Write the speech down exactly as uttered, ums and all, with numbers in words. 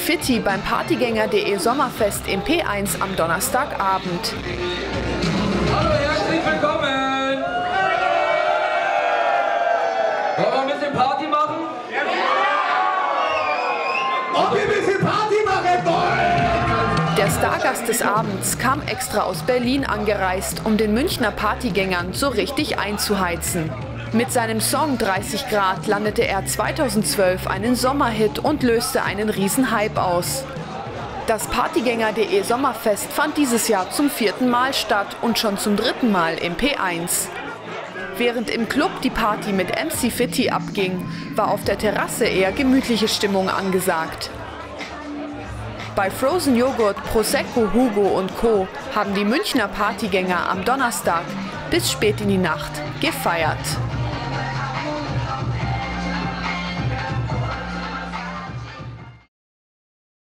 Fitti beim Partygänger punkt de Sommerfest im P eins am Donnerstagabend. Hallo, herzlich willkommen! Wollen wir ein bisschen Party machen? Ja! Ob ihr ein bisschen Party machen wollt? Der Stargast des Abends kam extra aus Berlin angereist, um den Münchner Partygängern so richtig einzuheizen. Mit seinem Song dreißig Grad landete er zweitausendzwölf einen Sommerhit und löste einen Riesenhype aus. Das Partygänger punkt de Sommerfest fand dieses Jahr zum vierten Mal statt und schon zum dritten Mal im P eins. Während im Club die Party mit M C Fitti abging, war auf der Terrasse eher gemütliche Stimmung angesagt. Bei Frozen Joghurt, Prosecco, Hugo und Co. haben die Münchner Partygänger am Donnerstag bis spät in die Nacht gefeiert.